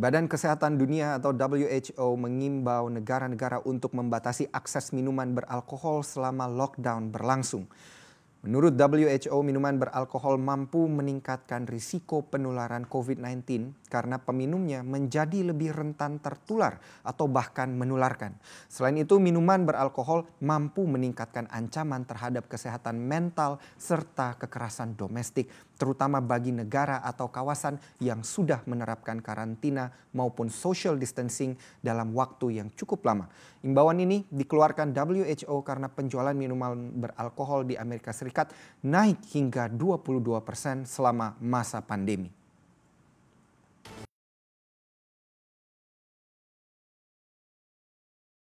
Badan Kesehatan Dunia atau WHO mengimbau negara-negara untuk membatasi akses minuman beralkohol selama lockdown berlangsung. Menurut WHO, minuman beralkohol mampu meningkatkan risiko penularan COVID-19 karena peminumnya menjadi lebih rentan tertular atau bahkan menularkan. Selain itu, minuman beralkohol mampu meningkatkan ancaman terhadap kesehatan mental serta kekerasan domestik, terutama bagi negara atau kawasan yang sudah menerapkan karantina maupun social distancing dalam waktu yang cukup lama. Imbauan ini dikeluarkan WHO karena penjualan minuman beralkohol di Amerika Serikat naik hingga 22% selama masa pandemi.